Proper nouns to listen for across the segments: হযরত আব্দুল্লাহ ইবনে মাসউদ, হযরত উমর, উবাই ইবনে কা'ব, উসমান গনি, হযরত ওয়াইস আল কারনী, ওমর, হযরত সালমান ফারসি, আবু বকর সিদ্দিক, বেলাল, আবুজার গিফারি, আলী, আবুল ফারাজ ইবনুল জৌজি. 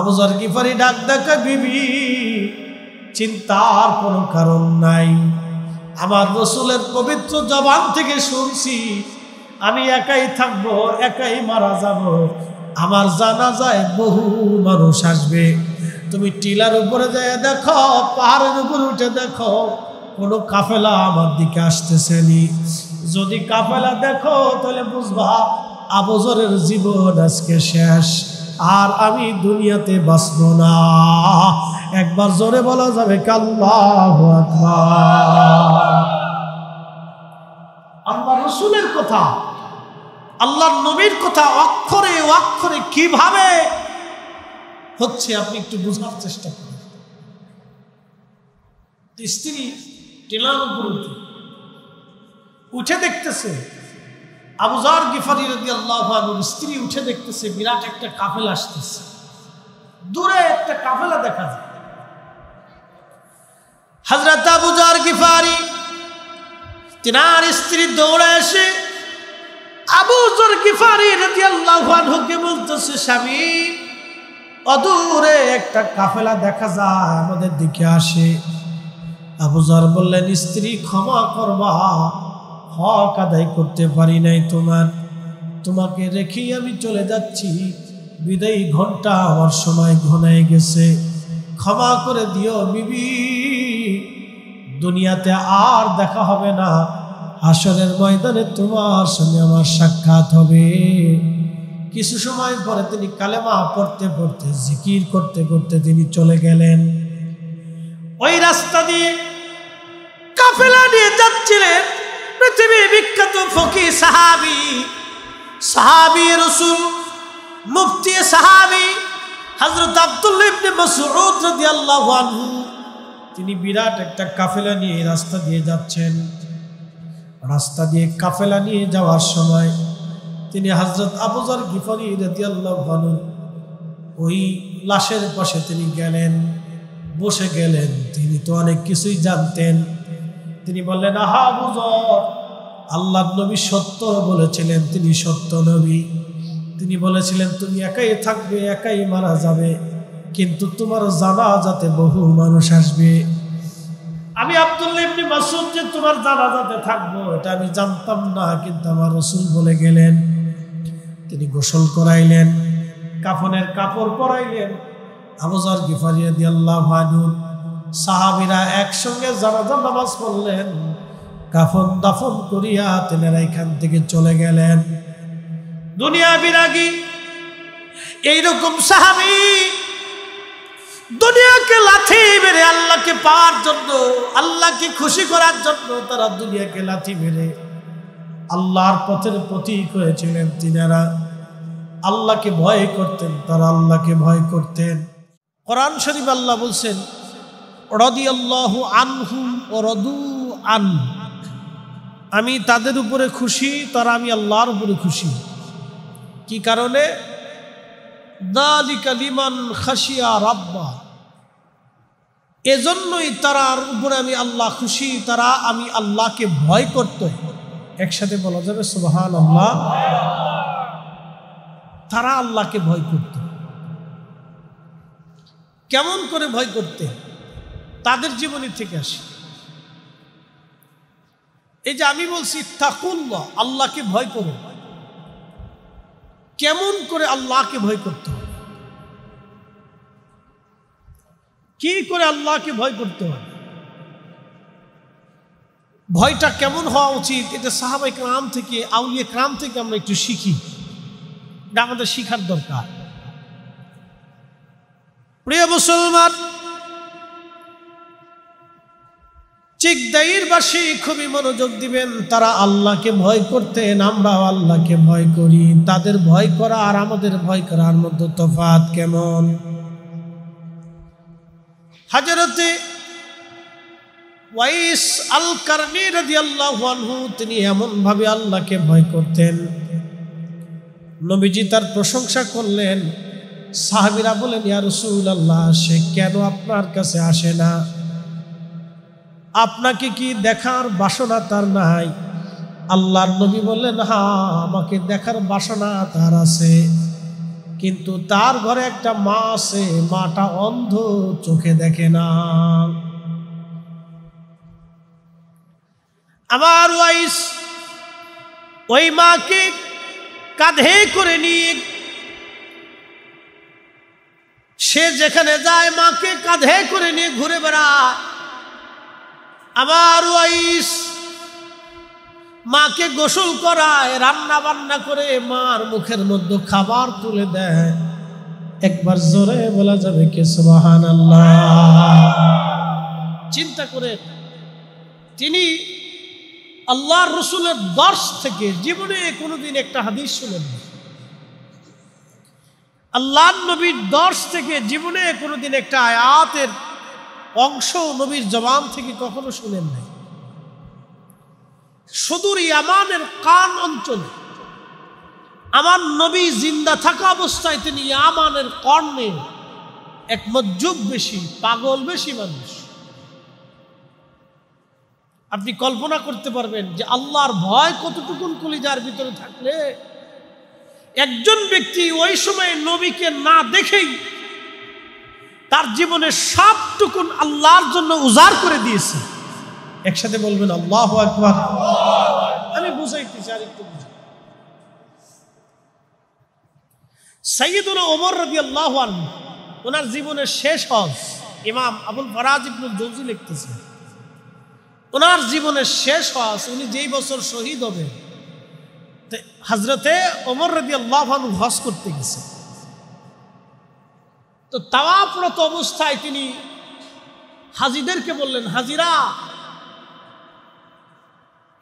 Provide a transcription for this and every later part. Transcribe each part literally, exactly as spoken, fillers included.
আবুজার গিফারি ডাক ডাকা, বিবি চিন্তার কোনো কারণ নাই, আমার রসুলের পবিত্র জবান থেকে শুনছি আমি একাই থাকবো, একাই মারা যাব, আমার জানাজায় বহু মানুষ আসবে। তুমি টিলার উপরে যেয়ে দেখো, পাহাড়ের উপরে উঠে দেখো কোনো কাফেলা আমার দিকে আসতেছে নি, যদি কাফেলা দেখো তাহলে বুঝবা আবুজারের জীবন আজকে শেষ, আর আমি দুনিয়াতে বাঁচব না। একবার জোরে বলা যাবে আল্লাহু আকবার। আল্লাহর রাসূলের কথা, আল্লাহর নবীর কথা অক্ষরে অক্ষরে কিভাবে হচ্ছে আপনি একটু বোঝার চেষ্টা করেন। স্ত্রী টিলার উপর উঠে দেখতেছে, আবুজার গিফারি রাদিয়াল্লাহু আনহু স্ত্রী উঠে দেখতেছে বিরাট একটা কাফেলা আসতেছে, দূরে একটা কাফেলা দেখা যায়। হযরত আবুজার গিফারি তিনার স্ত্রী দৌড়ে এসে আবুজার গিফারি রাদিয়াল্লাহু আনহুকে বলতেছে, স্বামী অদূরে একটা কাফেলা দেখা যায় আমাদের দিকে আসে। আবুজার বললেন, স্ত্রী ক্ষমা করবা, হক আদায় করতে পারি নাই তোমার, তোমাকে রেখেই আমি চলে যাচ্ছি, বিদায়ী ঘন্টা আমার সময় ঘনায় গেছে, ক্ষমা করে দিও বিবি, দুনিয়াতে আর দেখা হবে না, হাসরের ময়দানে তোমার সঙ্গে আমার সাক্ষাৎ হবে। কিছু সময় পরে তিনি কালেমা পড়তে পড়তে জিকির করতে করতে তিনি চলে গেলেন। ওই রাস্তা দিয়ে কাফেলা নিয়ে যাচ্ছিলেন পৃথিবী বিখ্যাত ফকি সাহাবী, সাহাবী রাসূল মুফতি সাহাবী হযরত আব্দুল্লাহ ইবনে মাসউদ রাদিয়াল্লাহু আনহু। তিনি বিরাট একটা কাফেলা নিয়ে রাস্তা দিয়ে যাচ্ছেন, রাস্তা দিয়ে কাফেলা নিয়ে যাওয়ার সময় তিনি হযরত আবুজার গিফারি রাদিয়াল্লাহু আনহু ওই লাশের পাশে তিনি গেলেন, বসে গেলেন। তিনি তো অনেক কিছুই জানতেন, তিনি বললেন, আহা আবুজার, আল্লাহর নবী সত্য বলেছিলেন, তিনি সত্য নবী, তিনি বলেছিলেন তুমি একাই থাকবে, একাই মারা যাবে, কিন্তু তোমার জানাজাতে বহু মানুষ আসবে। আমি আব্দুল্লাহ ইবনে মাসউদ যে তোমার জানাজাতে থাকবো এটা আমি জানতাম না, কিন্তু আমার রাসূল বলে গেলেন। তিনি গোসল করাইলেন, কাফনের কাপড় পরাইলেন। আবুজার গিফারি রাদিয়াল্লাহু আনহু সাহাবীরা একসঙ্গে জানাজা নামাজ পড়লেন, কাফন দাফন করিয়া তেনারা এখান থেকে চলে গেলেন। দুনিয়া বিরাগী এইরকম সাহাবী দুনিয়াকে লাথি মেরে আল্লাহকে পাওয়ার জন্য, আল্লাহকে খুশি করার জন্য তারা দুনিয়াকে লাথি মেরে আল্লাহর পথের প্রতীক হয়েছিলেন। তিনারা আল্লাহকে ভয় করতেন, তারা আল্লাহকে ভয় করতেন। কোরআন শরীফ আল্লাহ বলছেন, রাদিয়াল্লাহু আনহুম ও রাদু আন, আমি তাদের উপরে খুশি, তারা আমি আল্লাহর উপরে খুশি। কি কারণে? যালিকা লিমান খাশিয়া রাব্বা, এজন্যই তারার উপরে আমি আল্লাহ খুশি, তারা আমি আল্লাহকে ভয় করত। একসাথে বলা যাবে সুবহানাল্লাহ। তারা আল্লাহকে ভয় করত। কেমন করে ভয় করতে? তাদের জীবনী থেকে আসে এই যে আমি বলছি তাকুল্লাহ, আল্লাহকে ভয় করো। কেমন করে আল্লাহকে ভয় করতে হবে, কি করে আল্লাহকে ভয় করতে হবে, ভয়টা কেমন হওয়া উচিত, এটা সাহাবাই کرام থেকে, আউলিয়া کرام থেকে আমরা একটু শিখি, এটা আমাদের শিখার দরকার। প্রিয় মুসলমান, চিকদাইরবাসী খুবই মনোযোগ দিবেন, তারা আল্লাহকে ভয় করতেন, আমরাও আল্লাহকে ভয় করি। তাদের ভয় করা আর আমাদের ভয় করার মধ্যে তফাৎ কেমন? হযরত ওয়াইস আল কারনী রাদিয়াল্লাহু আনহু তিনি এমনভাবে আল্লাহকে ভয় করতেন, নবীজি তার প্রশংসা করলেন। সাহাবীরা বলেন, ইয়া রাসূলুল্লাহ, সে কেন আপনার কাছে আসে না? আপনাকে কি দেখার বাসনা তার নাই? আল্লাহর নবী বললেন, হ্যাঁ, আমাকে দেখার বাসনা তার আছে, কিন্তু তার ঘরে একটা মা আছে, মাটা অন্ধ, চোখে দেখে না। আমার ওয়াইস ওই মাকে কাঁধে করে নিয়ে সে যেখানে যায় মাকে কাঁধে করে নিয়ে ঘুরে বেড়ায়। আমার ওয়াইস মাকে গোসল করায়, রান্না বান্না করে মার মুখের মধ্যে খাবার তুলে দেয়। একবার জোরে বলা যাবে কে সুবহানাল্লাহ! চিন্তা করে তিনি আল্লাহর রাসূলের দর্শ থেকে জীবনে কোনোদিন একটা হাদিস শুনেন না। আল্লাহর নবীর দর্শ থেকে জীবনে কোনোদিন একটা আয়াতের অংশ নবীর জবান থেকে কখনো শুনেন নাই। সুদূর ইয়ামানের কান অঞ্চলে আমার নবী জিন্দা থাকা অবস্থায় তিনি ইয়ামানের কর্ণে এক মজ্জুব বেশি, পাগল বেশি মানুষ। আপনি কল্পনা করতে পারবেন যে আল্লাহর ভয় কতটুকুন কলিজার ভিতরে থাকলে একজন ব্যক্তি ওই সময় নবীকে না দেখেই তার জীবনের সবটুকুন আল্লাহর জন্য উজাড় করে দিয়েছে। একসাথে বলবেন আল্লাহু আকবার! আমি বুঝাইতে চাই, একটু বুঝাই। সাইয়্যিদুল ওমর রাদিয়াল্লাহু আনহু ওনার জীবনের শেষ হজ, ইমাম আবুল ফারাজ ইবনুল জৌজি লিখতেছে ওনার জীবনের শেষ হজ, উনি যেই বছর শহীদ হবেন, হযরতে ওমর রাদিয়াল্লাহু আনহু হজ করতে গেছে। তো তাওয়াফরত অবস্থায় তিনি হাজীদেরকে বললেন, হাজীরা,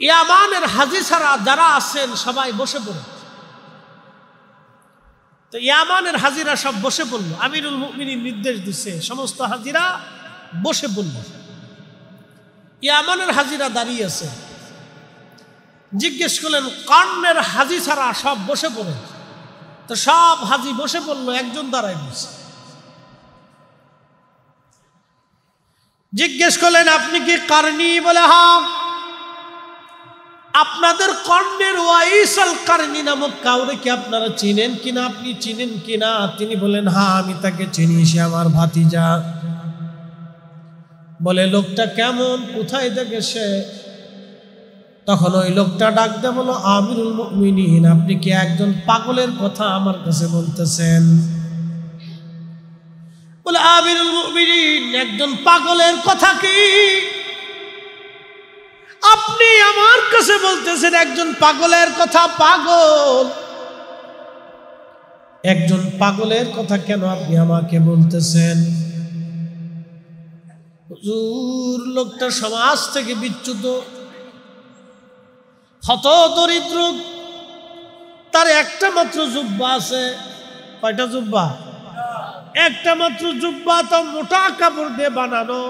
ইয়ামানের হাজী ছাড়া যারা আছেন সবাই বসে পড়ল। তো ইয়ামানের হাজীরা সব বসে পড়ল। আমিরুল মুমিনিন নির্দেশ দিচ্ছে সমস্ত হাজীরা বসে পড়ল। ইয়ামানের হাজীরা দাঁড়িয়ে আছে। জিজ্ঞেস করলেন কর্ণের হাজী ছাড়া সব বসে পড়ে? তো সব হাজী বসে পড়ল, একজন দাঁড়ায় বসে। জিজ্ঞেস করলেন আপনি কি কারনী? বলে হ্যাঁ। আপনাদের কর্ণের ওয়াইস আল কারনী নামক কাউরে কি আপনারা চিনেন কিনা? আপনি চিনেন কিনা? তিনি বলেন হ্যাঁ, আমি তাকে চিনি, সে আমার ভাতিজা। বলে লোকটা কেমন, কোথায় থেকে সে? তখন ওই লোকটা ডাক দিয়ে বলল, আমিরুল মুমিনিন, আপনি কি একজন পাগলের কথা আমার কাছে বলতেছেন? বলে আমিরুল মুমিনিন, একজন পাগলের কথা কি আপনি আমার কাছে বলতেছেন? একজন পাগলের কথা, পাগল, একজন পাগলের কথা কেন আপনি আমাকে বলতেছেন? হুজুর, লোকটা সমাজ থেকে বিচ্যুত, হত দরিদ্র, তার একটা মাত্র জুব্বা আছে। কয়টা জুব্বা? একটা মাত্র জুব্বা, তো মোটা কাপড় দিয়ে বানানো,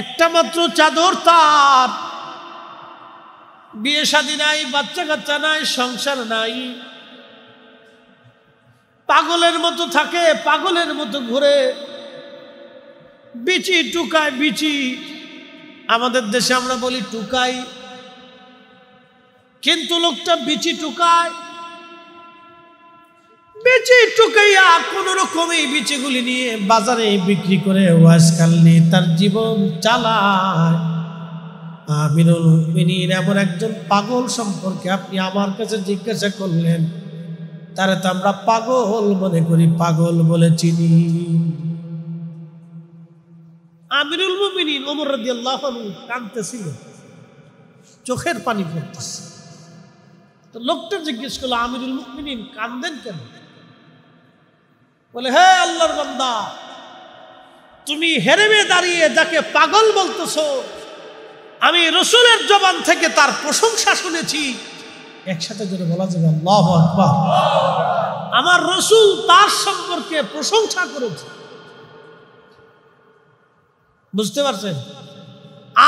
একটা মাত্র চাদর তার। বিয়ে শাদী নাই, বাচ্চা কাচ্চা নাই, সংসার নাই। পাগলের মতো থাকে, পাগলের মতো ঘুরে, বিচি টুকায়। বিচি আমাদের দেশে আমরা বলি টুকাই, কিন্তু লোকটা বিচি টুকায়। বিচি টুকাইয়া কোন রকমই বিচিগুলি নিয়ে বাজারে বিক্রি করে ওয়াইস কারনী তার জীবন চালায়। আমিরুল মুমিনিন, এমন একজন পাগল সম্পর্কে আপনি আমার কাছে জিজ্ঞাসা করলেন, তারে তো আমরা পাগল মনে করি, পাগল বলে চিনি। আমিরুল মুমিনিন ওমর রাদিয়াল্লাহু আনহু কাঁদতেছিল, চোখের পানি পড়তেছে। তো লোকটা জিজ্ঞেস করলো, আমিরুল মুমিনিন কাঁদেন কেন? বলে হে আল্লাহর বান্দা, তুমি হেরেমে দাঁড়িয়ে যাকে পাগল বলতেছো, আমি রাসূলের জবান থেকে তার প্রশংসা শুনেছি। একসাথে জোরে বলা যাবে আল্লাহু আকবার! আমার রাসূল তার সম্পর্কে প্রশংসা করেছে। বুঝতে পারছেন?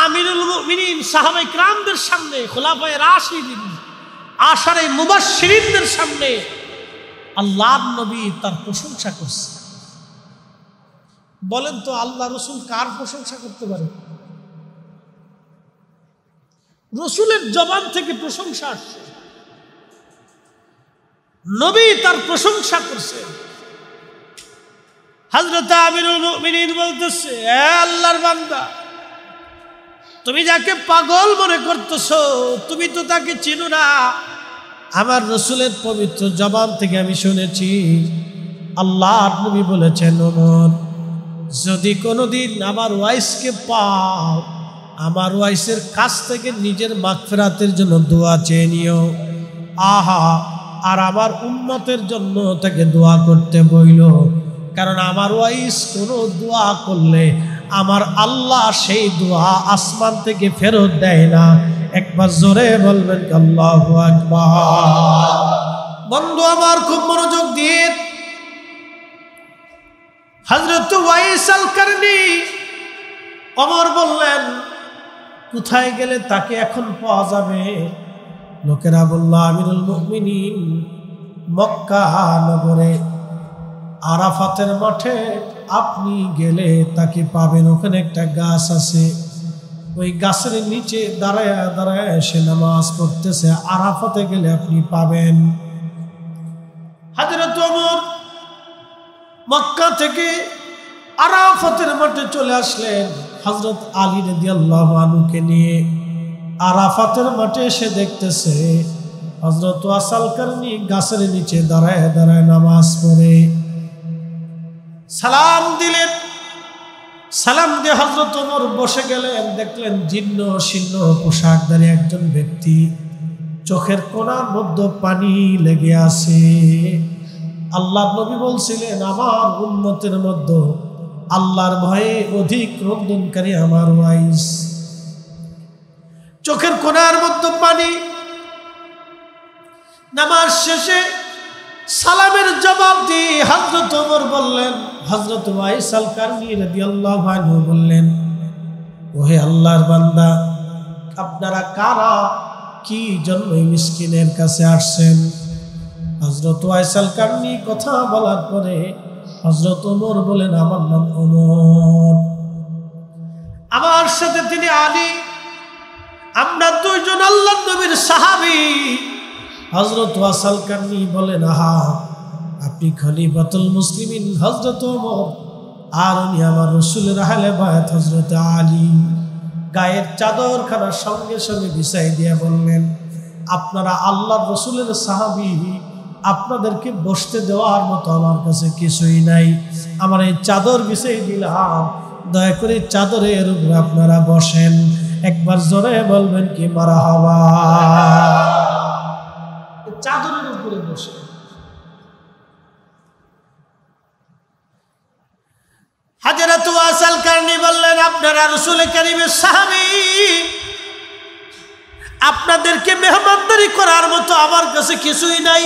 আমিরুল মুমিনিন সাহাবায়ে কিরামদের সামনে, খোলাফায়ে রাশিদিন, আশারে মুবাশশিরিনদের সামনে আল্লাহর নবী তার প্রশংসা করছে। বলেন তো আল্লাহ রাসূল কার প্রশংসা করতে পারে? রাসূলের জবান থেকে প্রশংসা আসছে। নবী তার প্রশংসা করছে। হযরত আমিরুল মুমিনিন বলতেছে, হে আল্লাহর বান্দা, তুমি যাকে পাগল মনে করতেছো তুমি তো তাকে চিনো না। আমার রাসূলের পবিত্র জবান থেকে আমি শুনেছি আল্লাহর নবী বলেছেন, ওমর, যদি কোনোদিন আমার ওয়াইসকে পাও আমার ওয়াইসের কাছ থেকে নিজের মাগফিরাতের জন্য দোয়া চেয়ে নিও। আহা, আর আমার উম্মতের জন্য তাকে দোয়া করতে বইল, কারণ আমার ওয়াইস কোনো দোয়া করলে আমার আল্লাহ সেই দোয়া আসমান থেকে ফেরত দেয় না। একবার জোরে বলবেন আল্লাহু আকবার। বন্ধু আমার খুব মনোযোগ দিয়ে, হযরত ওয়াইস আল কারনী, ওমর বললেন, কোথায় গেলে তাকে এখন পাওয়া যাবে? লোকেরা বলল, আমিরুল মুমিনিন, মক্কা নগরে আরাফাতের মাঠে আপনি গেলে তাকে পাবেন। ওখানে একটা গাছ আছে, ওই গাছের নিচে দাঁড়ায় দাঁড়ায় সে নামাজ পড়তেছে, আরাফাতে গেলে আপনি পাবেন। হযরত ওমর মক্কা থেকে আরাফাতের মাঠে চলে আসলেন। হযরত আলী রাদিয়াল্লাহু আনহুকে নিয়ে আরাফাতের মাঠে এসে দেখতেছে হযরত ওয়াইস আল কারনী গাছের নিচে দাঁড়ায় দাঁড়ায় নামাজ পড়ে। সালাম দিলেন, সালাম দিয়ে হযরত ওমর বসে গেলেন। দেখলেন জীর্ণ শীর্ণ পোশাকধারী একজন ব্যক্তি, চোখের কোণার মধ্যে পানি লেগে আছে। আল্লাহ নবী বলছিলেন, আমার উম্মতের মধ্যে আল্লাহর ভয়ে অধিক রোদনকারী আমার ওয়াইস। চোখের কোণার মধ্যে পানি। নামাজ শেষে সালামের জবাব দিয়ে হযরত ওমর বললেন, হযরত ওয়াইস আল কারনী রাদিয়াল্লাহু আনহু বললেন, ওহে আল্লাহর বান্দা, আপনারা কারা কি জন্য মিসকিনের কাছে আসছেন? হযরত ওয়াইস আল কারনী কথা বলার পরে হযরত ওমর বলেন, আমার নাম ওমর, আমার সাথে তিনি আলী, আমরা দুইজন আল্লাহর নবীর সাহাবী। হযরত ওয়াইস আল কারনী বলেন, আহা, আপনি খলিফাতুল মুসলিমিন হযরত ওমর, আর উনি আমার রাসূলের আহলে বায়াত হযরত আলী। গায়ের চাদরখানা সঙ্গে সঙ্গে বিছাই দিয়ে বললেন, আপনারা আল্লাহর রাসূলের সাহাবী, আপনাদেরকে বসতে দেওয়ার মতো আমার কাছে কিছুই নাই, আমার এই চাদর বিছাই দিলাম, দয়া করে চাদরের উপরে আপনারা বসেন। একবার জোরে বলবেন কি মারহাবা। চাদরের উপরে বসে হযরত ওয়াইস আল কারনী বললেন, আপনারা রাসূল কারীমের সাহাবী, আপনাদেরকে মেহমানদারি করার মতো আমার কাছে কিছুই নাই।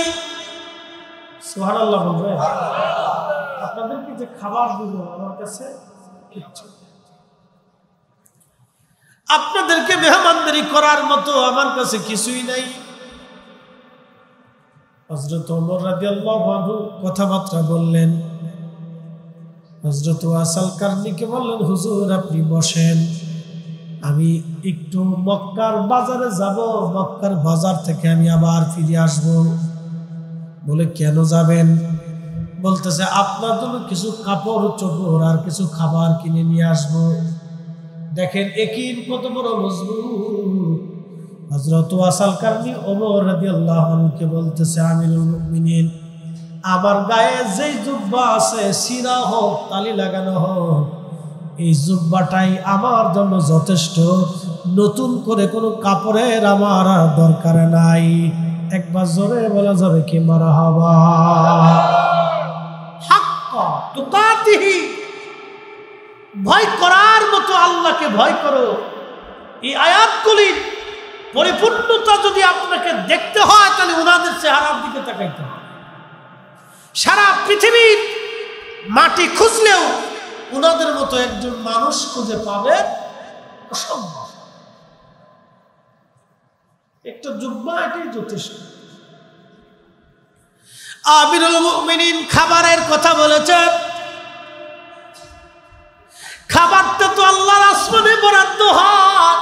সুবহানাল্লাহ বলবেন। আপনাদেরকে যে খাবার দিব আমার কাছে কিচ্ছু, আপনাদেরকে মেহমানদারি করার মতো আমার কাছে কিছুই নাই। হযরত ওমর রাদিয়াল্লাহু আনহু কথাবার্তা বললেন। হযরত ওয়াইস আল কারনীকে বললেন, হুজুর আপনি বসেন, আমি একটু মক্কার বাজারে যাব, মক্কার বাজার থেকে আমি আবার ফিরে আসব। বলে, কেন যাবেন? বলতেছে, আপনার জন্য কিছু কাপড় চোপড় আর কিছু খাবার কিনে নিয়ে আসব। দেখেন একিন কত বড় মজবুত। হযরত ওয়াইস আল কারনী ওমর রাদিয়াল্লাহু আনহুকে বলতেছে, আমিরুল মুমিনিন, আমার গায়ে যেই জুব্বা আছে, সিরা হোক তালি লাগানো হোক, এই জুব্বাটাই আমার জন্য যথেষ্ট, নতুন করে কোনো কাপড়ের আমার দরকার নাই। একবার জোরে বলা যাবে কি মারহাবা। হাক্কা তুকাতিহি, ভয় করার মতো আল্লাহকে ভয় করো। এই আয়াতগুলি পরিপূর্ণতা যদি আপনাকে দেখতে হয় তাহলে উনাদের চেহারার দিকে তাকাইতে হয়। সারা পৃথিবীর মাটি খুঁজলেও উনাদের মতো একজন মানুষ খুঁজে পাবে অসম্ভব। একটা জুব্বা এটাই যথেষ্ট। আমিরুল মুমিনিন খাবারের কথা বলেছেন, খাবারটা তো আল্লাহর আসমানে বরাদ্দ হয়,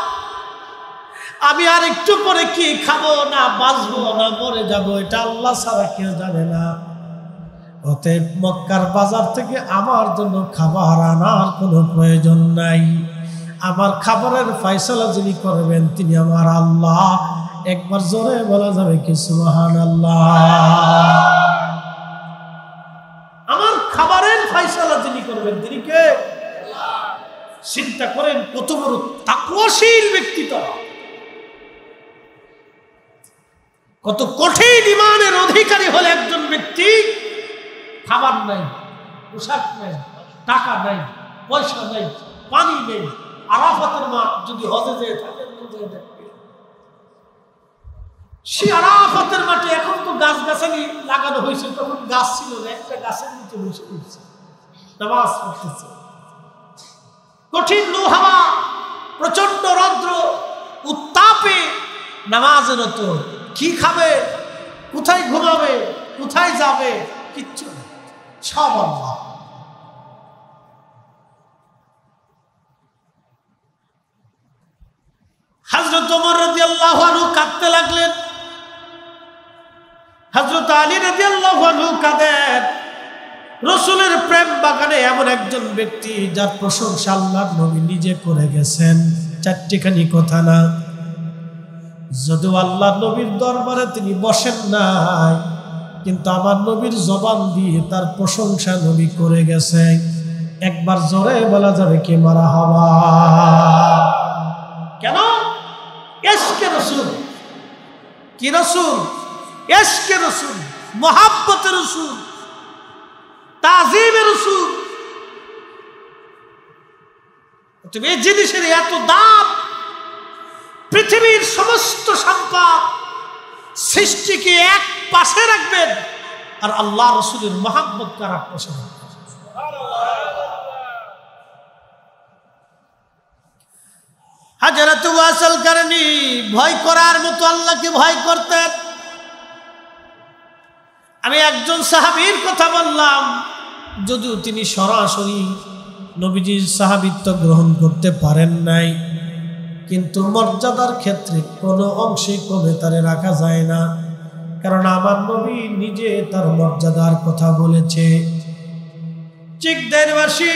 আমি আর একটু পরে কি খাবো, না বাঁচবো, না মরে যাবো, এটা আল্লাহ ছাড়া কেউ জানে না। অতএব মক্কার বাজার থেকে আমার জন্য খাবার আনার কোনো প্রয়োজন নাই। আমার খাবারের ফয়সালা যিনি করবেন তিনি আমার আল্লাহ। একবার জোরে বলা যাবে কি সুবহানাল্লাহ। আমার খাবারের ফয়সালা যিনি করবেন তিনি কে? চিন্তা করেন কত বড় তাকওয়াশীল ব্যক্তিত্ব, কত কঠিন ঈমানের অধিকারী হলে একজন ব্যক্তি। খাবার নাই, পোশাক নাই, টাকা নাই, পয়সা নাই, পানি নেই। আরাফাতের মাঠ যদি হজে যেয়ে থাকে সে আরাফাতের মাঠে এখন তো গাছ গাছালি লাগানো হয়েছে, তখন গাছ ছিল না, একটা গাছের নিচে বসে পড়ছে নামাজ পড়তেছে। কঠিন লু হাওয়া, প্রচন্ড রৌদ্র, উত্তাপে নামাজের মতো। কি খাবে, কোথায় ঘুমাবে, কোথায় যাবে, কিচ্ছু না, সব আল্লাহ। হযরত ওমর রাদিয়াল্লাহু আনহু কাঁদতে লাগলেন, হযরত আলী রাদিয়াল্লাহু আনহু কাঁদেন। রাসূলের প্রেম বাগানে এমন একজন ব্যক্তি যার প্রশংসা আল্লাহর নবী নিজে করে গেছেন, চারটিখানি কথা না। যদিও আল্লাহর নবীর দরবারে তিনি বসেন নাই, কিন্তু আমার নবীর জবান দিয়ে তার প্রশংসা নবী করে গেছে। একবার জোরে বলা যাবে কি মারহাবা। কেন? ইশকে রাসূল, কি রাসূল, ইশকে রাসূল, মুহাব্বতে রাসূল, তাজিমে রাসূল। তুমি এই জিনিসের এত দাম, পৃথিবীর সমস্ত সম্পদ সৃষ্টিকে এক পাশে রাখবেন আর আল্লাহ রাসূলের মুহাব্বত কারা পাশে রাখবেন। হযরত ওয়াইস আল কারনী ভয় করার মতো আল্লাহকে ভয় করতেন। আমি একজন সাহাবীর কথা বললাম, যদিও তিনি সরাসরি নবীজির সাহাবিত্ব গ্রহণ করতে পারেন নাই, কিন্তু মর্যাদার ক্ষেত্রে কোনো অংশে কমে তারে রাখা যায় না। কারণ আমার নবী নিজে তার মর্যাদার কথা বলেছে। চিকদেরবাসী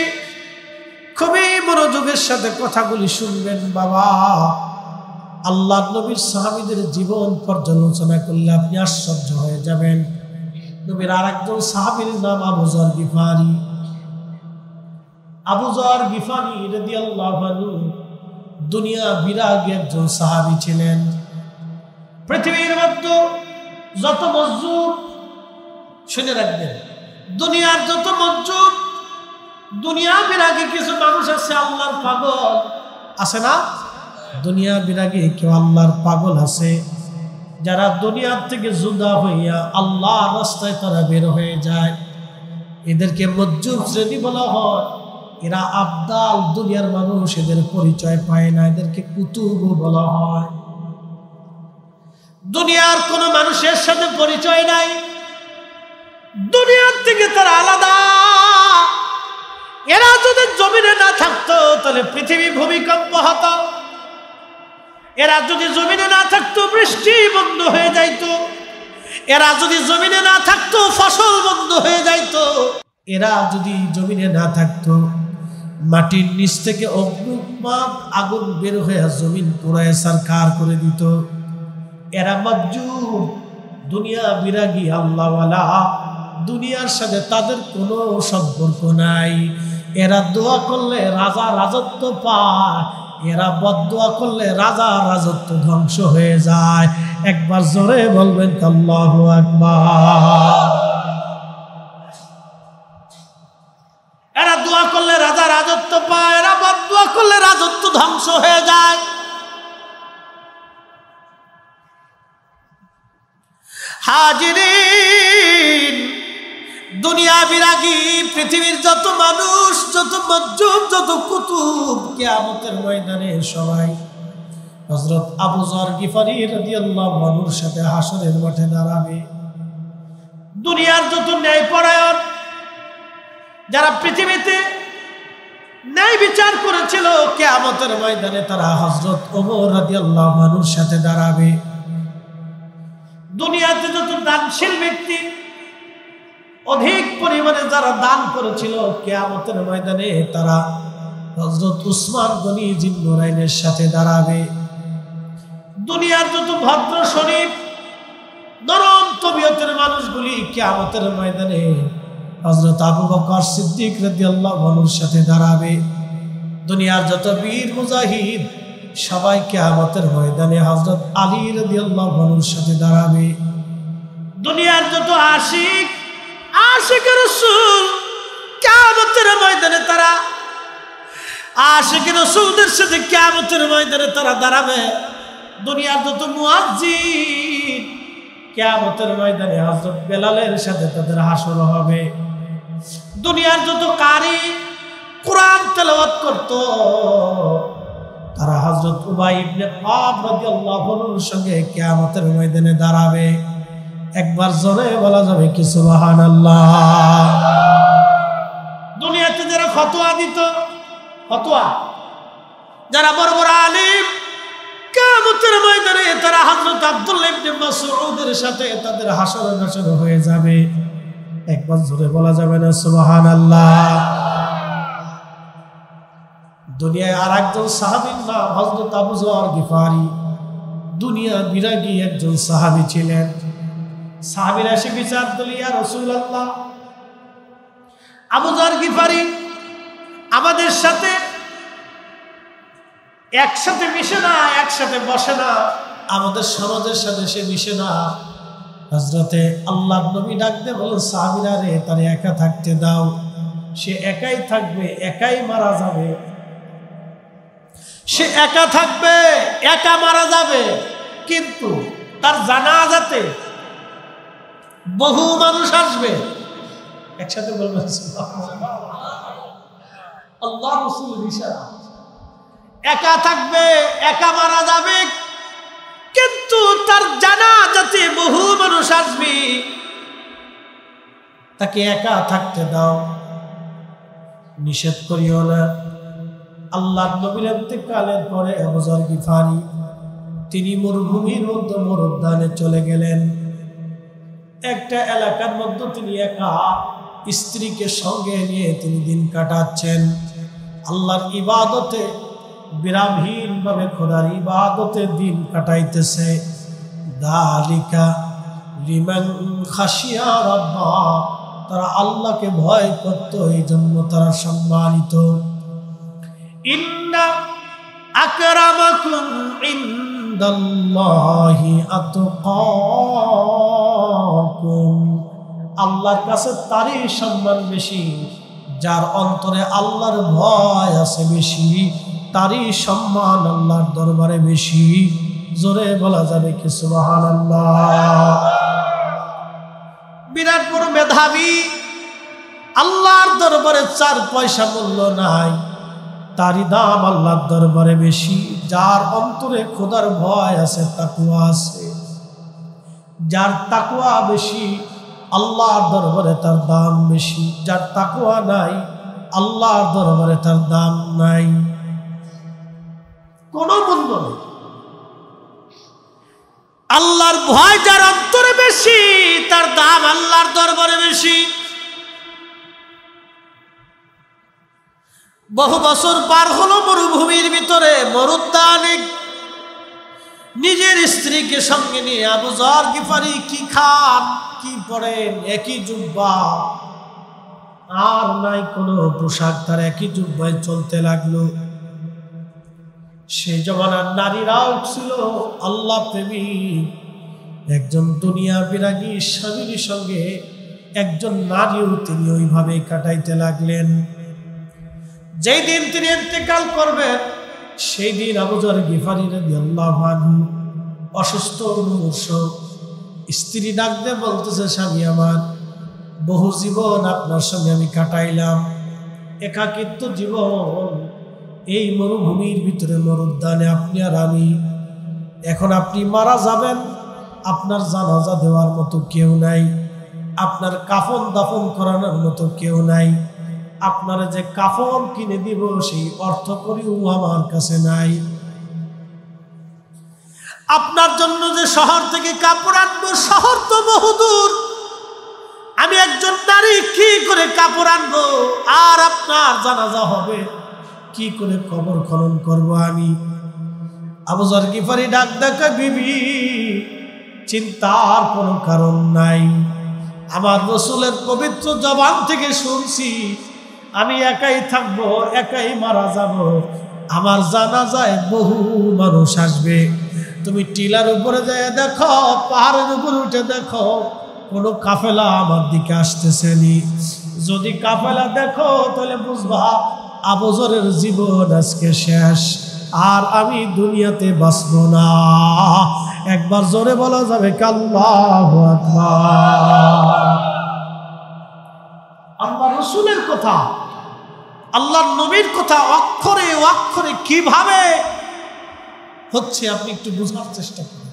খুবই মনোযোগের সাথে কথাগুলি শুনবেন বাবা। আল্লাহর নবীর সাহাবীদের জীবন পর্যালোচনা করলে আপনি আশ্চর্য হয়ে যাবেন। নবীর আরেকজন সাহাবীর নাম আবুজার গিফারি। আবুজার গিফারি রাদিয়াল্লাহু আনহু দুনিয়া বিরাগী একজন সাহাবী ছিলেন। পৃথিবীর মধ্যে যত মজুর, শুনে রাখবেন, দুনিয়ার যত মজুর, দুনিয়া বিরাগী কিছু মানুষ আছে আল্লাহর পাগল আছে না? দুনিয়া বিরাগী কেউ আল্লাহর পাগল আছে, যারা দুনিয়ার থেকে জুদা হইয়া আল্লাহ রাস্তায় তারা বের হয়ে যায়, এদেরকে মজুর শ্রেণী বলা হয়। এরা আবদাল, দুনিয়ার মানুষ, এদের পরিচয় পায় না, এদেরকে কুতুব বলা হয়। দুনিয়ার কোন মানুষের সাথে পরিচয় নাই, দুনিয়ার থেকে তারা আলাদা। এরা যদি জমিনে না থাকতো তাহলে পৃথিবী ভূমিকম্প হতো, এরা যদি জমিনে না থাকতো বৃষ্টি বন্ধ হয়ে যাইত, এরা যদি জমিনে না থাকতো ফসল বন্ধ হয়ে যাইত, এরা যদি জমিনে না থাকতো মাটির নিচ থেকে অগ্নুৎপাত আগুন বের হয়ে জমিন পুরায় সারকার করে দিত। এরা মজুর, দুনিয়া বিরাগী, আল্লাহওয়ালা। দুনিয়ার সাথে তাদের কোনো সম্পর্ক নাই। এরা দোয়া করলে রাজা রাজত্ব পায়, এরা বদদোয়া করলে রাজা রাজত্ব ধ্বংস হয়ে যায়। একবার জোরে বলবেন আল্লাহু আকবার। এরা দোয়া করলে রাজা রাজত্ব পায়, এরা বদদোয়া করলে রাজত্ব ধ্বংস হয়ে যায়। হাজিরিন, দুনিয়া বিরাগী পৃথিবীর যত মানুষ, যত মজুম, যত কুতুব, কিয়ামতের ময়দানে সবাই হযরত আবুজার গিফারি রাদিয়াল্লাহু আনহুর সাথে হাসরের মাঠে দাঁড়াবে। দুনিয়ার যত ন্যায়পরায়ণ, যারা পৃথিবীতে ন্যায় বিচার করেছিল কিয়ামতের ময়দানে তারা হযরত ওমর রাদিয়াল্লাহু আনহুর সাথে দাঁড়াবে। দুনিয়াতে যত দানশীল ব্যক্তি অধিক পরিমাণে যারা দান করেছিল কিয়ামতের ময়দানে তারা হযরত উসমান গনি জিন্নুরাইনের সাথে দাঁড়াবে। দুনিয়ার যত ভদ্র শরীফ নরম তবিয়তের মানুষগুলি কিয়ামতের ময়দানে হযরত আবু বকর সিদ্দিক রাদিয়াল্লাহু আনহুর সাথে দাঁড়াবে। দুনিয়ার যত বীর মুজাহিদ সবাই কিয়ামতের ময়দানে হযরত আলী রাদিয়াল্লাহু আনহুর সাথে দাঁড়াবে। দুনিয়ার যত আশিক আশিক রাসূল কিয়ামতের ময়দানে তারা আশিক রাসূলদের সাথে কিয়ামতের ময়দানে তারা দাঁড়াবে। দুনিয়ার যত মুয়াজ্জিন কিয়ামতের ময়দানে হযরত বেলালের সাথে তাদের হাসর হবে। দুনিয়ার যত কারি কুরআন তেলাওয়াত করত তারা হযরত উবাই ইবনে কা'ব রাদিয়াল্লাহু আনহুর সঙ্গে কিয়ামতের ময়দানে দাঁড়াবে। একবার জোরে বলা যাবে কি সুবহানাল্লাহ। দুনিয়াতে যারা ফতোয়া দিত ফতোয়া, যারা বড় বড় আলেম কিয়ামতের ময়দানে তারা হযরত আব্দুল্লাহ ইবনে মাসউদের সাথে তাদের হাসর নাসর হয়ে যাবে। একবার জোরে বলা যাবে না সুবহানাল্লাহ। দুনিয়ায় আর একজন সাহাবীর নাম হযরত আবুজার গিফারি। দুনিয়া বিরাগী একজন সাহাবী ছিলেন। সাহাবীরা এসে বিচার দিল, ইয়া রাসূলুল্লাহ, আবুজার গিফারি আমাদের সাথে একসাথে মিশে না, একসাথে বসে না, আমাদের সমাজের সাথে সে মিশে না। হযরতে আল্লাহর নবী ডাকতে বলেন, সাহাবীরা রে, তারে একা থাকতে দাও, সে একাই থাকবে, একাই মারা যাবে, সে একা থাকবে, একা মারা যাবে, কিন্তু তার জানাজাতে বহু মানুষ আসবে। একসাথে বলবেন আল্লাহর রাসূলের ইশারা। একা থাকবে, একা মারা যাবে, কিন্তু তার জানাজাতে বহু মানুষ আসবে, তাকে একা থাকতে দাও, নিষেধ করিও না। আল্লাহর নবীর ইন্তেকালের পরে আবুজার গিফারি তিনি মরুভূমির মধ্যে মরুদ্যানে চলে গেলেন। একটা এলাকার মধ্যে তিনি একা স্ত্রীকে সঙ্গে নিয়ে তিনি দিন কাটাচ্ছেন, আল্লাহর ইবাদতে বিরামহীনভাবে খোদার ইবাদতে দিন কাটাইতেছে। দালিকা লিমান খাশিয়া রাব্বা, তারা আল্লাহকে ভয় করত, এই জন্য তারা সম্মানিত। ইন্না আকরামাকুম ইনদাল্লাহি আতকাকুম, আল্লাহর কাছে তারই সম্মান বেশি যার অন্তরে আল্লাহর ভয় আছে বেশি, তারই সম্মান আল্লাহর দরবারে বেশি। জোরে বলা যাবে কি সুবহানাল্লাহ। বিরাট বড় মেধাবী, আল্লাহর দরবারে চার পয়সা মূল্য নাই, তারই দাম আল্লাহর দরবারে বেশি যার অন্তরে খোদার ভয় আছে, তাকওয়া আছে। যার তাকওয়া বেশি আল্লাহর দরবারে তার দাম বেশি, যার তাকওয়া নাই আল্লাহর দরবারে তার দাম নাই, কোনো মূল্য নেই। আল্লাহর ভয় যার অন্তরে বেশি তার দাম আল্লাহর দরবারে বেশি। বহু বছর পার হলো মরুভূমির ভিতরে মরুদ্যানে নিজের স্ত্রীকে সঙ্গে নিয়ে আবুজার গিফারি কি খান কি পরেন, একই জুব্বা, আর নাই কোনো পোশাক, তার একই জুব্বায় চলতে লাগলো। সেই জমানার নারীরাও ছিল আল্লাহ প্রেমী। একজন দুনিয়া বিরাগী স্বামীর সঙ্গে একজন নারীও তিনি ওইভাবে কাটাইতে লাগলেন। যেই দিন তিনি ইন্তেকাল করবেন সেই দিন আবুজার গিফারি রাদিয়াল্লাহু আনহু অসুস্থ মুমূর্ষ। স্ত্রী ডাকতে বলতেছে, স্বামী আমার, বহু জীবন আপনার সঙ্গে আমি কাটাইলাম, একাকিত্ব জীবন, এই মরুভূমির ভিতরে মরুদ্যানে আপনি আর আমি, এখন আপনি মারা যাবেন, আপনার জানাজা দেওয়ার মতো কেউ নাই, আপনার কাফন দাফন করানোর মতো কেউ নাই, আপনারা যে কাফন কিনে দিব সেই অর্থ করিও আমার কাছে নাই, আপনার জন্য যে শহর থেকে কাপড় আনবো শহর তো বহুদূর, আমি একজন নারী কি করে কাপড় আনবো আর আপনার জানাজা হবে, কি করে কবর খনন করব আমি। আবুজার গিফারি ডাক ডাকা, বিবি চিন্তার কোনো কারণ নাই, আমার রসুলের পবিত্র জবান থেকে শুনছি আমি একাই থাকবো, একাই মারা যাব, আমার জানাজায় বহু মানুষ আসবে, তুমি টিলার উপরে যায় দেখো, পাহাড়ের উপরে উঠে দেখো কোনো কাফেলা আমার দিকে আসতেছে নি, যদি কাফেলা দেখো তাহলে বুঝবা আবুজারের জীবন আজকে শেষ, আর আমি দুনিয়াতে বাঁচব না। একবার জোরে বলা যাবে আল্লাহু আকবার। আল্লাহ রাসূলের কথা, আল্লাহর নবীর কথা অক্ষরে অক্ষরে কিভাবে হচ্ছে আপনি একটু বোঝার চেষ্টা করেন।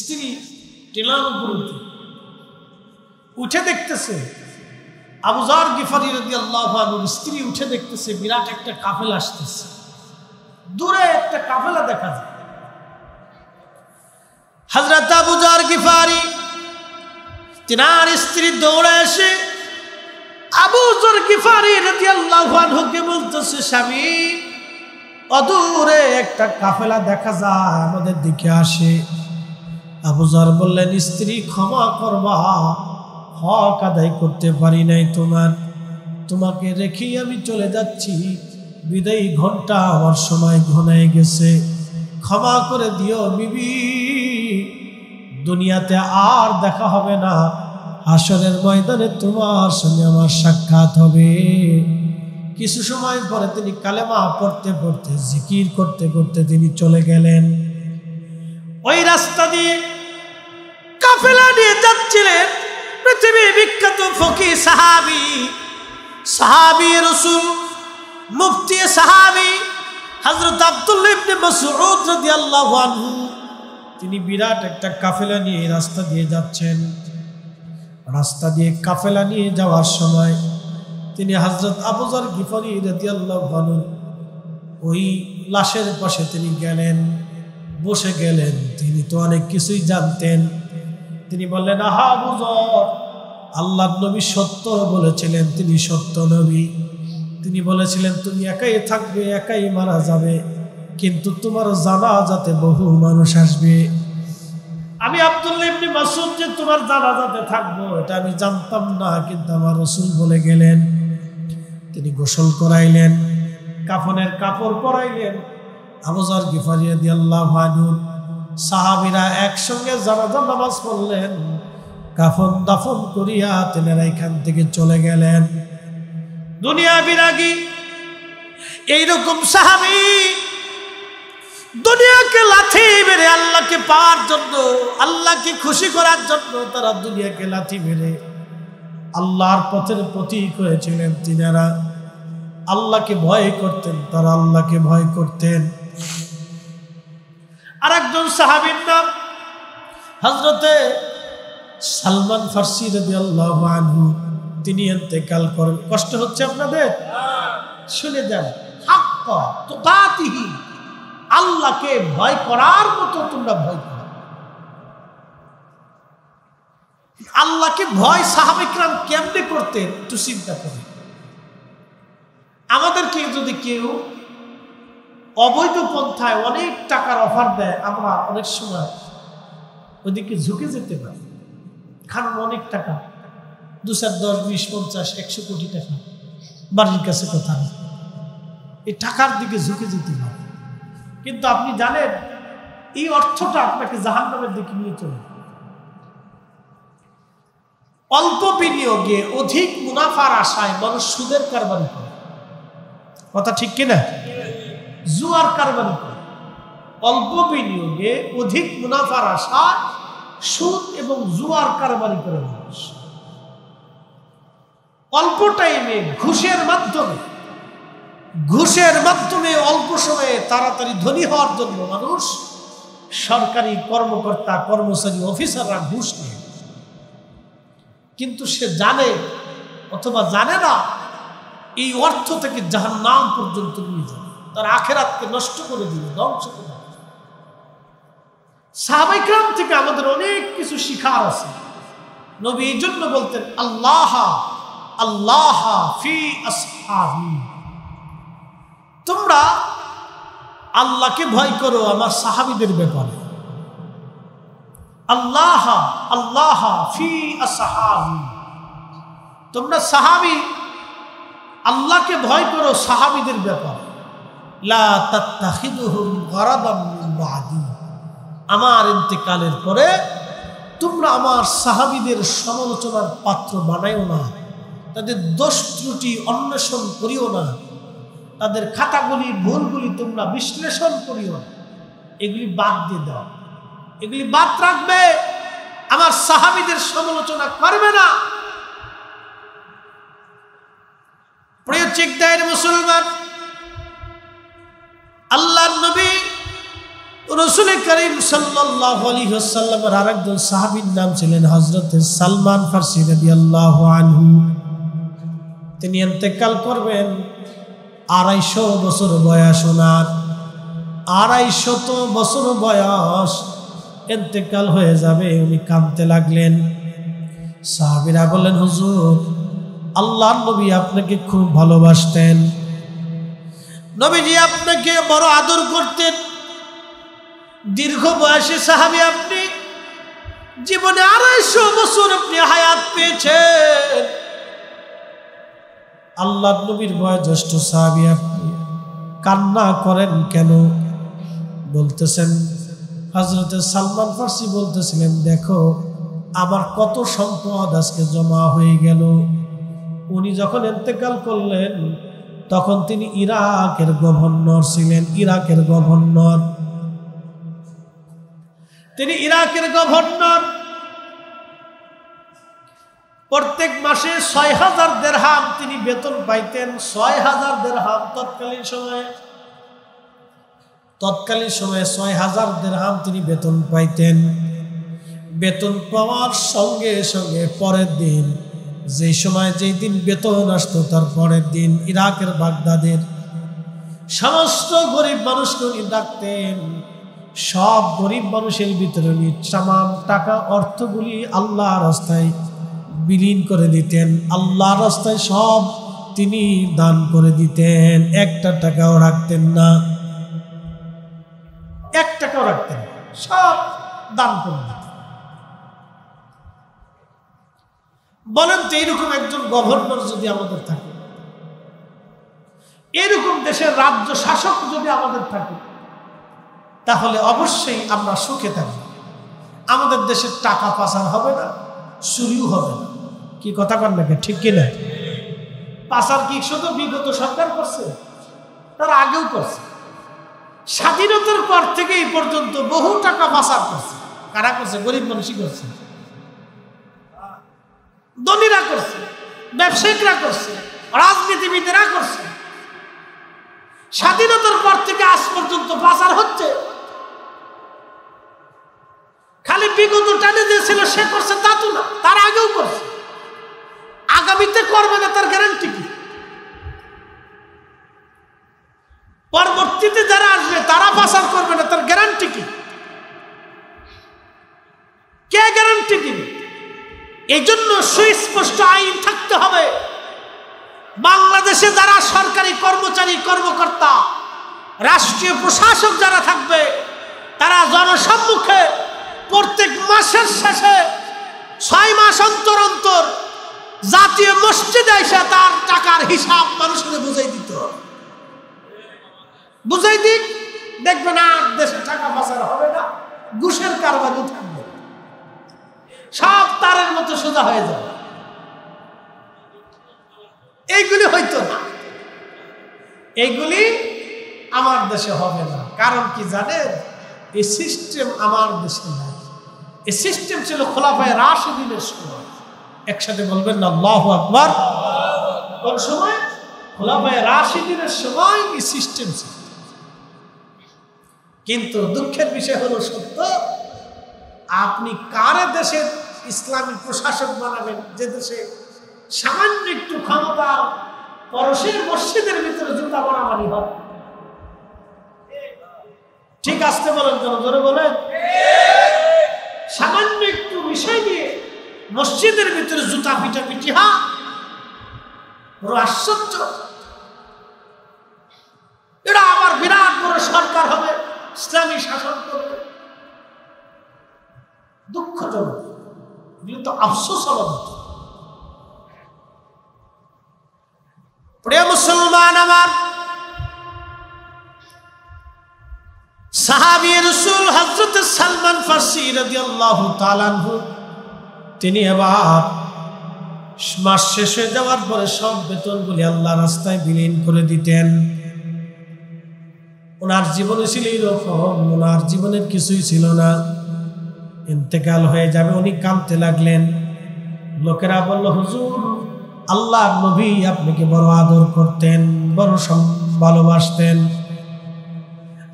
স্ত্রী টিলার উপর উঠে দেখতেছে, আবুজার গিফারি রাদিয়াল্লাহু আনহু স্ত্রী উঠে দেখতেছে বিরাট একটা কাফেলা আসতেছে, দূরে একটা কাফেলা দেখা যায়। হযরত আবুজার গিফারি তিনার স্ত্রী দৌড়ে এসে আবুজার গিফারি রাদিয়াল্লাহু আনহুকে বলতেছে, স্বামী অদূরে একটা কাফেলা দেখা যায় আমাদের দিকে আসে। আবুজার বললেন, স্ত্রী ক্ষমা করবা, হক আদায় করতে পারি নাই তোমার, তোমাকে রেখেই আমি চলে যাচ্ছি, বিদায়ী ঘন্টা আমার সময় ঘনায় গেছে, ক্ষমা করে দিও বিবি, দুনিয়াতে আর দেখা হবে না, হাসরের ময়দানে তোমার সঙ্গে আমার সাক্ষাৎ হবে। কিছু সময় পরে তিনি কালেমা পড়তে পড়তে জিকির করতে করতে তিনি চলে গেলেন। ওই রাস্তা দিয়ে কাফেলা নিয়ে যাচ্ছিলেন পৃথিবী বিখ্যাত ফকি সাহাবি, সাহাবি রাসূল মুফতি সাহাবি হযরত আব্দুল্লাহ ইবনে মাসউদ রাদিয়াল্লাহু আনহু, তিনি বিরাট একটা কাফেলা নিয়ে রাস্তা দিয়ে যাচ্ছেন। রাস্তা দিয়ে কাফেলা নিয়ে যাওয়ার সময় তিনি হযরত আবুজার গিফারি রাদিয়াল্লাহু আনহু ওই লাশের পাশে তিনি গেলেন, বসে গেলেন। তিনি তো অনেক কিছুই জানতেন, তিনি বললেন, আহা আবুজার, আল্লাহর নবী সত্য বলেছিলেন, তিনি সত্য নবী, তিনি বলেছিলেন তুমি একাই থাকবে, একাই মারা যাবে, কিন্তু তোমার জানাজাতে বহু মানুষ আসবে, আমি আব্দুল্লাহ ইবনে মাসউদ যে তোমার জানাজাতে থাকবো এটা আমি জানতাম না, কিন্তু আমার রাসূল বলে গেলেন। তিনি গোসল করাইলেন, কাফনের কাপড় পরাইলেন। আবুজার গিফারি রাদিয়াল্লাহু আনহু সাহাবীরা একসঙ্গে জানাজা নামাজ পড়লেন, কাফন দাফন করিয়া তেনারা এখান থেকে চলে গেলেন। দুনিয়া বিরাগী এইরকম সাহাবী দুনিয়াকে লাথি মেরে আল্লাহকে পাওয়ার জন্য, আল্লাহকে খুশি করার জন্য তারা দুনিয়াকে লাথি মেরে আল্লাহর পথের প্রতীক হয়েছিলেন। তিনারা আল্লাহকে ভয় করতেন, তারা আল্লাহকে ভয় করতেন। আর একজন সাহাবীর নাম হযরত সালমান ফারসি রাদিয়াল্লাহু আনহু, তিনি ইন্তেকাল করেন। কষ্ট হচ্ছে আপনাদের? শুনে যান, হাক্কা তুকাতিহি, আল্লাহকে ভয় করার মতো তোমরা ভয় করো। আল্লাহকে ভয় সাহাবায়ে কিরাম কেমনে করতেন একটু চিন্তা করে। আমাদেরকে যদি কেউ অবৈধ পন্থায় অনেক টাকার অফার দেয়, আমরা অনেক সময় ওইদিকে ঝুঁকে যেতে পারি, কারণ অনেক টাকা, দু চার দশ বিশ পঞ্চাশ একশো কোটি টাকা বাড়ির কাছে কথা, এই টাকার দিকে ঝুঁকে যেতে পারি, কিন্তু আপনি জানেন এই অর্থটা আপনাকে জাহান্নামের দিকে নিয়ে চলে। অল্প বিনিয়োগে অধিক মুনাফার আশায় মানুষ সুদের কারবারি করে, কথা ঠিক কিনা? জুয়ার কারবারি করে, অল্প বিনিয়োগে অধিক মুনাফার আশায় সুদ এবং জুয়ার কারবারি করে মানুষ, অল্প টাইমে ঘুষের মাধ্যমে, ঘুষের মাধ্যমে অল্প সময়ে তাড়াতাড়ি ধনী হওয়ার জন্য মানুষ, সরকারি কর্মকর্তা কর্মচারী অফিসাররা ঘুষ নেয়, কিন্তু সে জানে অথবা জানে না, এই অর্থ থেকে জাহান্নাম পর্যন্ত নিয়ে যাবে, তার আখিরাতকে নষ্ট করে দিবে, ধ্বংস করে দিবে। সাহাবায়ে কেরাম থেকে আমাদের অনেক কিছু শিখার আছে। নবী এই জন্য বলতেন, আল্লাহ আল্লাহ ফি আসহাবি, তোমরা আল্লাহকে ভয় করো আমার সাহাবীদের ব্যাপারে। আল্লাহ আল্লাহ ফি আসহাবি, তোমরা সাহাবী আল্লাহকে ভয় করো সাহাবীদের ব্যাপারে। লা তাত্তাখিযুহুম গারাদাম মিন বাদি, আমার ইন্তেকালের পরে তোমরা আমার সাহাবীদের সমালোচনার পাত্র বানাইও না, তাদের দোষ ত্রুটি অন্বেষণ করিও না, তাদের খাতাগুলি ভুলগুলি তোমরা বিশ্লেষণ করিও না, এগুলি বাদ দিয়ে দাও, এগুলি বাদ রাখবে, আমার সাহাবীদের সমালোচনা করবে না। প্রিয় চিকদায়ের মুসলমান, আল্লাহর নবী রাসূল করিম সাল্লাল্লাহু আলাইহি ওয়াসাল্লামের আরেকজন সাহাবীর নাম ছিলেন হযরত সালমান ফারসি রাদিয়াল্লাহু আনহু। তিনি ইন্তেকাল করবেন আড়াইশো বছর বয়স, ওনার আড়াইশত বছর বয়স, ইন্তেকাল হয়ে যাবে। উনি কাঁদতে লাগলেন। সাহাবীরা বললেন, হুজুর আল্লাহর নবী আপনাকে খুব ভালোবাসতেন, নবীজি আপনাকে বড় আদর করতেন, দীর্ঘ বয়সে সাহাবী আপনি, জীবনে আড়াইশো বছর আপনি হায়াত পেয়েছেন, আল্লাহর নবীর বয়োজ্যেষ্ঠ সাহাবী আপনি কান্না করেন কেন? বলতেছেন হযরত সালমান ফারসি বলতেছিলেন, দেখো আমার কত সম্পদ আজকে জমা হয়ে গেল। উনি যখন ইন্তেকাল করলেন তখন তিনি ইরাকের গভর্নর ছিলেন, ইরাকের গভর্নর তিনি ইরাকের গভর্নর প্রত্যেক মাসে ছয় হাজার দেরহাম তিনি বেতন পাইতেন। ছয় হাজার দেরহাম তৎকালীন সময়ে, তৎকালীন সময়ে ছয় হাজার দেরহাম তিনি বেতন পাইতেন। বেতন পাওয়ার সঙ্গে সঙ্গে পরের দিন, যেই সময় যেই দিন বেতন আসতো তার পরের দিন ইরাকের বাগদাদের সমস্ত গরিব মানুষকে উনি ডাকতেন। সব গরিব মানুষের ভিতরে উনি তামাম টাকা অর্থগুলি আল্লাহ রাস্তায় বিলীন করে দিতেন, আল্লাহ রাস্তায় সব তিনি দান করে দিতেন, একটা টাকাও রাখতেন না, এক টাকাও রাখতেন না, সব দান করে দিতেন। বলেন তো, এইরকম একজন গভর্নর যদি আমাদের থাকে, এরকম দেশের রাজ্য শাসক যদি আমাদের থাকে, তাহলে অবশ্যই আমরা সুখে থাকব। আমাদের দেশের টাকা পাচার হবে না, চুরিও হবে না। কি কথা বল না, ঠিক কিনা? পাচার কি শুধু বিগত সরকার করছে, তার আগেও করছে। স্বাধীনতার পর থেকে এই পর্যন্ত বহু টাকা পাচার করছে। কারা করছে? গরিব মানুষই করছে, ধনীরা করছে, ব্যবসায়ীরা করছে, রাজনীতিবিদেরা করছে। স্বাধীনতার পর থেকে আজ পর্যন্ত পাচার হচ্ছে। খালি বিগত টানে যে ছিল সে করছে তা তো না, তার আগেও করছে, আগামীতে করবে না তার গ্যারান্টি কি? পরবর্তীতে যারা আসবে তারা পাচার করবে না তার গ্যারান্টি কি? কে গ্যারান্টি দিবে? এই জন্য সুস্পষ্ট আইন থাকতে হবে। বাংলাদেশে যারা সরকারি কর্মচারী কর্মকর্তা, রাষ্ট্রীয় প্রশাসক যারা থাকবে, তারা জনসম্মুখে প্রত্যেক মাসের শেষে ছয় মাস অন্তর অন্তর জাতীয় মসজিদে এসে তার টাকার হিসাব মানুষকে বুঝাই দিত। বুঝাই দিক, দেখবে না দেশে টাকা পাচার হবে না, ঘুষের কারবারও থাকবে, সব তারের মতো সোজা হয়ে যাবে। এইগুলি হইতো না, এইগুলি আমার দেশে হবে না। কারণ কি জানেন? এই সিস্টেম আমার দেশে নাই। এই সিস্টেম ছিল খোলাফায়ে রাশিদিনের সময়। একসাথে বলবেন না আল্লাহু আকবার। কোন সময়? খোলাফায়ে রাশিদিনের সময় এই সিস্টেম ছিল। কিন্তু দুঃখের বিষয় হলো সত্য, আপনি কারে দেশের ইসলামী প্রশাসক বানাবেন যে দেশে সামান্য একটু ক্ষমতা পরশের মসজিদের ভিতরে জুতা বানাবানি হয়। ঠিক আসতে বলেন, জোরে জোরে বলেন। সামান্য একটু বিষয় নিয়ে মসজিদের ভিতরে জুতা পিটাপিটি হয়, বড় আশ্চর্য। এরা আবার বিরাট বড় সরকার হবে, ইসলামী শাসন করবে। দুঃখজনক, কিন্তু আফসোস হল। প্রিয় মুসলমান আমার, সাহাবী রাসূল হযরত সালমান ফারসি রাদিয়াল্লাহু তাআলা আনহু, তিনি আবার মাস শেষ হয়ে যাওয়ার পরে সব বেতনগুলি আল্লাহর রাস্তায় বিলীন করে দিতেন। ওনার জীবনে ছিল এরকম, ওনার জীবনের কিছুই ছিল না, ইন্তেকাল হয়ে যাবে। উনি কাঁদতে লাগলেন। লোকেরা বলল, হুজুর আল্লাহর নবী আপনাকে বড় আদর করতেন, বড় ভালোবাসতেন,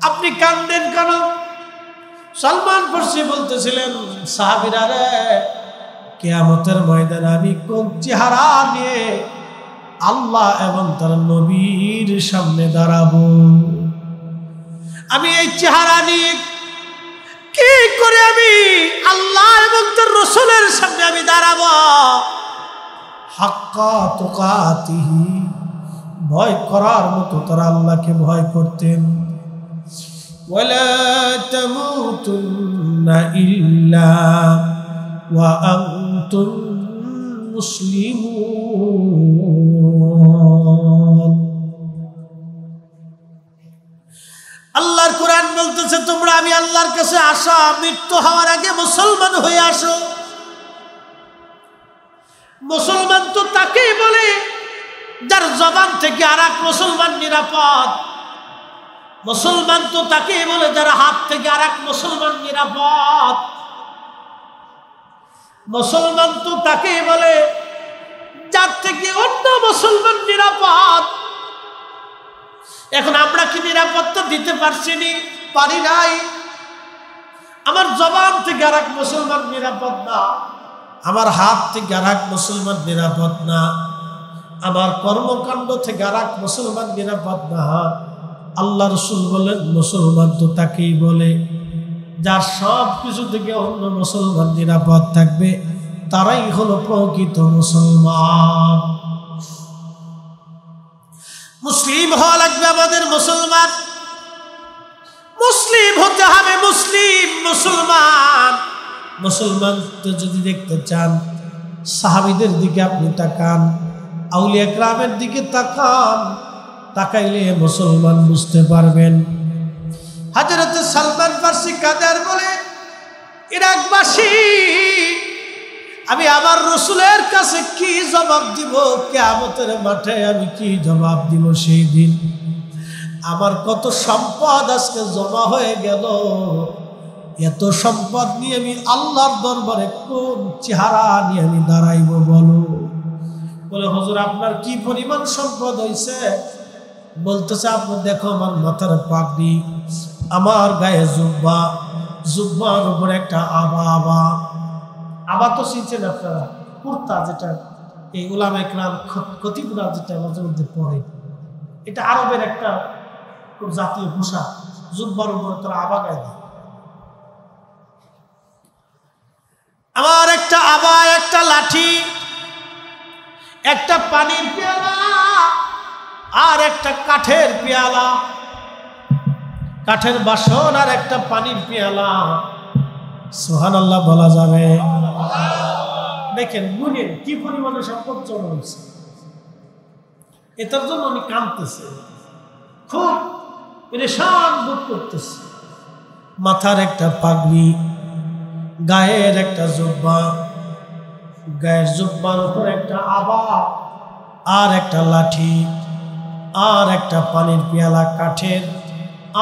আপনি কাঁদেন কেন? সালমান ফারসি বলতেছিলেন, সাহাবীরা রে, কিয়ামতের ময়দানে আমি কোন চেহারা নিয়ে আল্লাহ এবং তার নবীর সামনে দাঁড়াবো? আমি এই চেহারা নিয়ে কি করে আমি আল্লাহ এবং তার রাসূলের সামনে আমি দাঁড়াবো? হাক্কা তুকাতিহি, ভয় করার মতো তারা আল্লাহকে ভয় করতেন। ওয়ালা তামুতুন্না ইল্লা ওয়া আনতুম মুসলিমুন। আল্লাহর কোরআন বলতেছে, তোমরা আমি আল্লাহর কাছে আসা মৃত্যু হওয়ার আগে মুসলমান হয়ে আসো। মুসলমান তো তাকেই বলে যার জবান থেকে আর এক মুসলমান নিরাপদ। মুসলমান তো তাকেই বলে যার হাত থেকে আর এক মুসলমান নিরাপদ। মুসলমান তো তাকেই বলে যার থেকে অন্য মুসলমান নিরাপদ। এখন আমরা কি নিরাপত্তা দিতে পারছি নি? পারি নাই। আমার জবান থেকে আর এক মুসলমান নিরাপদ না, আমার হাত থেকে আর এক মুসলমান নিরাপদ না, আমার কর্মকাণ্ড থেকে আর এক মুসলমান নিরাপদ না। আল্লাহ রাসূল বলেন, মুসলমান তো তাকেই বলে যার সব কিছু থেকে অন্য মুসলমান নিরাপদ থাকবে, তারাই হলো প্রকৃত মুসলমান। মুসলিম হওয়া লাগবে আমাদের, মুসলমান মুসলিম হতে হবে। মুসলিম মুসলমান মুসলমান তো যদি দেখতে চান, সাহাবীদের দিকে আপনি তাকান, আউলিয়া کرامের দিকে তাকান, তাকাইলে মুসলমান বুঝতে পারবেন। হযরত সালমান ফারসি কাদের বলে, ইরাকবাসী, আমি আমার রাসূলের কাছে কি জবাব দিব? কিয়ামতের মাঠে আমি কি জবাব দিব? সেই দিন আমার কত সম্পদ আজকে জমা হয়ে গেল, এত সম্পদ নিয়ে আমি আল্লাহর দরবারে কোন চেহারা নিয়ে আমি দাঁড়াইব বলো? বলে, হুজুর আপনার কি পরিমাণ সম্পদ হয়েছে? বলতেছে, আপনি দেখো আমার মাথার পাগড়ি, আমার গায়ে জুব্বা, জুব্বার উপরে একটা আবা আবা আবার তো চিনছেন আপনারা, কুর্তা, যেটা এই উলামায়ে কেরাম খতিবরা যেটা মাঝে মধ্যে পড়ে, এটা আরবের একটা খুব জাতীয় পোশাক। জুব্বার উপরে তারা আবা গায়ে দেয়। আমার একটা আবা, একটা লাঠি, একটা পানির পেয়ালা আর একটা কাঠের পেয়ালা, কাঠের বাসন আর একটা পানির পেয়ালা। সুবহানাল্লাহ বলা যাবে? দেখেন গুণের কি পরিমাণে সম্পদ জমা হয়েছে। এটার জন্য উনি কাঁদতেছে, খুব পেরেশান বোধ করতেছে। মাথার একটা পাগড়ি, গায়ের একটা জুব্বা, গায়ের জুব্বার উপর একটা আবা আর একটা লাঠি আর একটা পানির পেয়ালা কাঠের,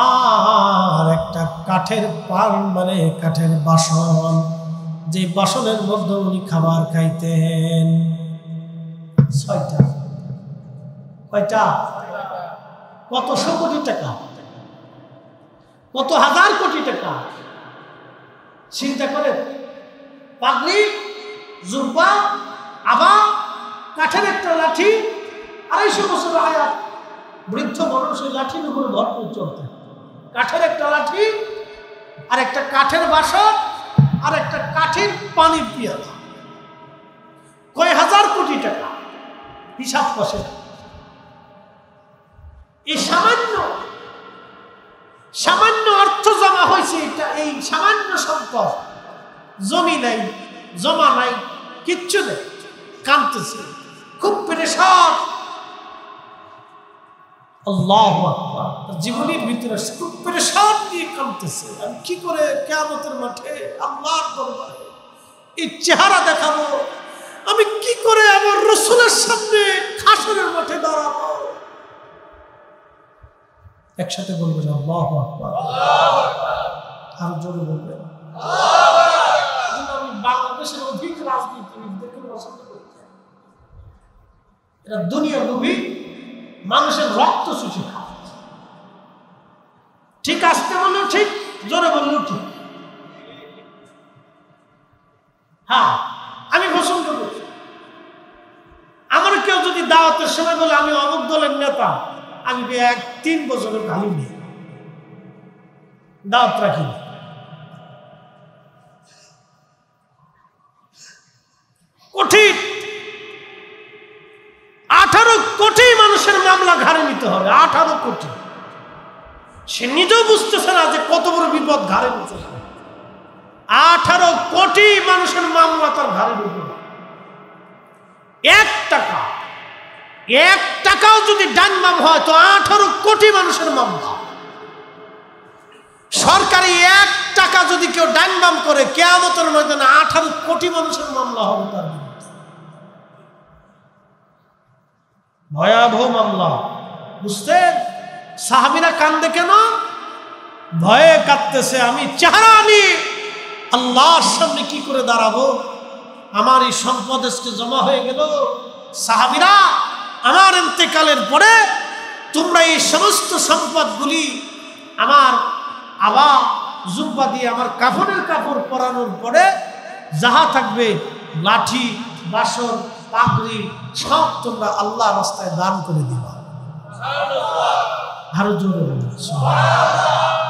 আর একটা কাঠের পান, মানে কাঠের বাসন, যে বাসনের মধ্যে উনি খাবার খাইতেন। ছয়টা, কয়টা? কত শো কোটি টাকা, কত হাজার কোটি টাকা! চিন্তা করেন, পাগড়ি, জুব্বা, আবা, কাঠের একটা লাঠি আড়াইশো বছর আয়াত, বৃদ্ধ মানুষ ওই লাঠির উপরে ভরপুর চলতেন। কাঠের একটা লাঠি আর একটা কাঠের বাসা আর একটা কাঠের পানির পেয়ালা, কয় হাজার কোটি টাকা হিসাব কষে না। এই সামান্য সামান্য অর্থ জমা হয়েছে, এটা এই সামান্য সম্পদ, জমি নাই, জমা নাই, কিচ্ছু নেই, কাঁদতেছে, খুব পেরেশান। আল্লাহু আকবার, জীবনের ভিতরে খুব পেরেশান নিয়ে কাঁদতেছে, আমি কি করে কিয়ামতের মাঠে আল্লাহর দরবারে এই চেহারা দেখাবো, আমি কি করে আমার রাসূলের সামনে হাসরের মাঠে দাঁড়াবো। একসাথে বলবেন আল্লাহু আকবার, আল্লাহু আকবার, আর জোরে বলবেন আল্লাহু আকবার। আমি বাংলাদেশের অধিক রাজনীতিবিদদেরকে পছন্দ করি না, এরা দুনিয়ামুখী, মানুষের রক্ত চুষে খায়। ঠিক আসতে বললেও ঠিক, জোরে বললেও ঠিক। হ্যাঁ, আমি পছন্দ করি। আমার কেউ যদি দাওয়াতের সময় বলে আমি অমুক দলের নেতা, আমি এক তিন বছরের গালি নেই, দাওয়াত রাখি। কঠিন আঠারো কোটি মানুষের মামলা ঘাড়ে নিতে হবে, আঠারো কোটি। সে নিজেও বুঝতেছে না যে কত বড় বিপদ ঘাড়ে নিতে হবে, আঠারো কোটি মানুষের মামলা তার ঘাড়ে নিতে হবে। এক টাকা এক টাকাও যদি ডান মাম হয় তো আঠারো কোটি মানুষের মামলা। সরকারি এক টাকা যদি কেউ ডান মাম করে কিয়ামতের ময়দানে আঠারো কোটি মানুষের মামলা হবে তার, ভয়াবহ মামলা। বুঝতে সাহাবীরা কান্দে কেন? ভয়ে কাঁদতেছে, আমি চেহারা আনি আল্লাহর সামনে কি করে দাঁড়াবো, আমার এই সম্পদ আজকে জমা হয়ে গেল। সাহাবীরা, আমার ইন্তেকালের পরে তোমরা এই সমস্ত সম্পদগুলি আমার আবার জুব্বা দিয়ে আমার কাফনের কাপড় পরানোর পরে যাহা থাকবে, লাঠি, বাসন, পাগড়ি সব তোমরা আল্লাহ রাস্তায় দান করে দিবা। সুবহানাল্লাহ, আরো জোরে বলুন সুবহানাল্লাহ।